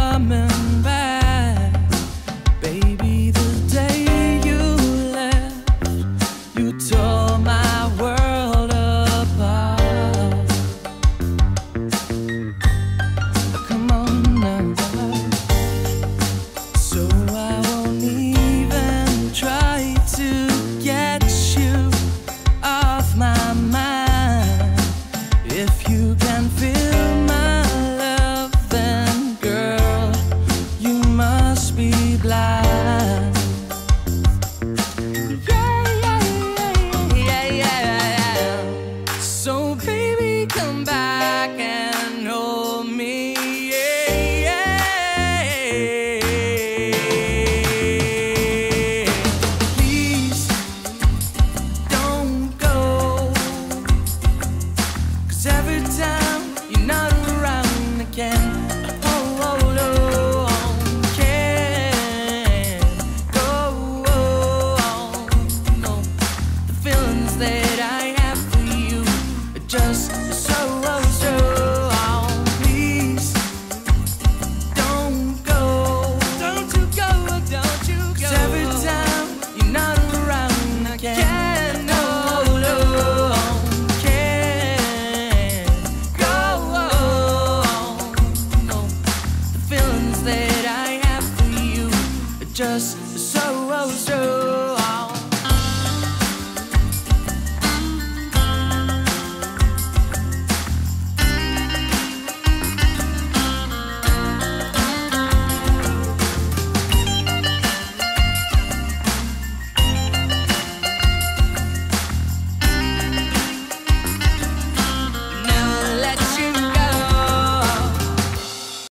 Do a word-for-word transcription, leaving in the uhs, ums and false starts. coming back. Baby, the day you left, you tore my world apart. Come on now, so I won't even try to get you off my mind. If you can feel blind. Yeah, yeah, yeah, yeah, yeah, yeah. So baby, come back and hold me. Yeah, yeah. Please don't go, 'cause every time you're not around again. Just so, so, oh, please don't go, don't you go, don't you go. 'Cause every time you're not around, I can't, no, no, can't go on. No, the feelings that I have for you are just so, so.